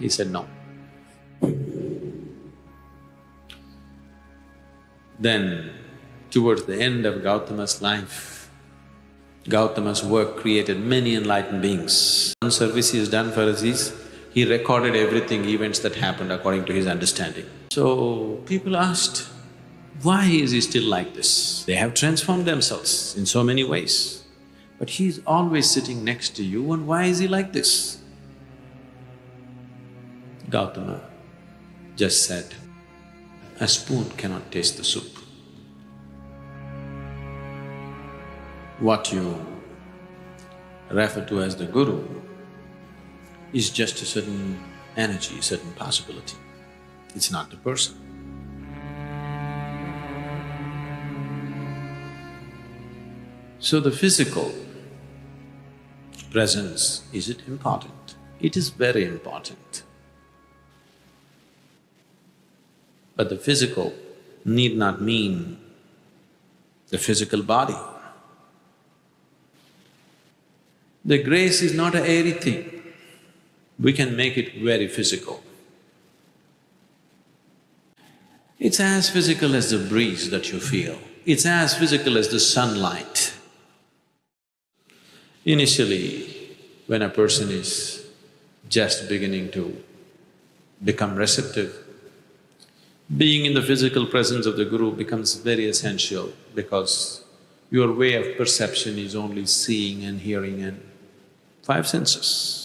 He said, no. Then, towards the end of Gautama's life, Gautama's work created many enlightened beings. One service he has done for us is, he recorded everything, events that happened according to his understanding. So, people asked, why is he still like this? They have transformed themselves in so many ways, but he is always sitting next to you, and why is he like this? Gautama just said, a spoon cannot taste the soup. What you refer to as the Guru is just a certain energy, a certain possibility. It's not the person. So the physical presence, is it important? It is very important. But the physical need not mean the physical body. The grace is not an airy thing. We can make it very physical. It's as physical as the breeze that you feel. It's as physical as the sunlight. Initially, when a person is just beginning to become receptive, being in the physical presence of the Guru becomes very essential, because your way of perception is only seeing and hearing and 5 senses.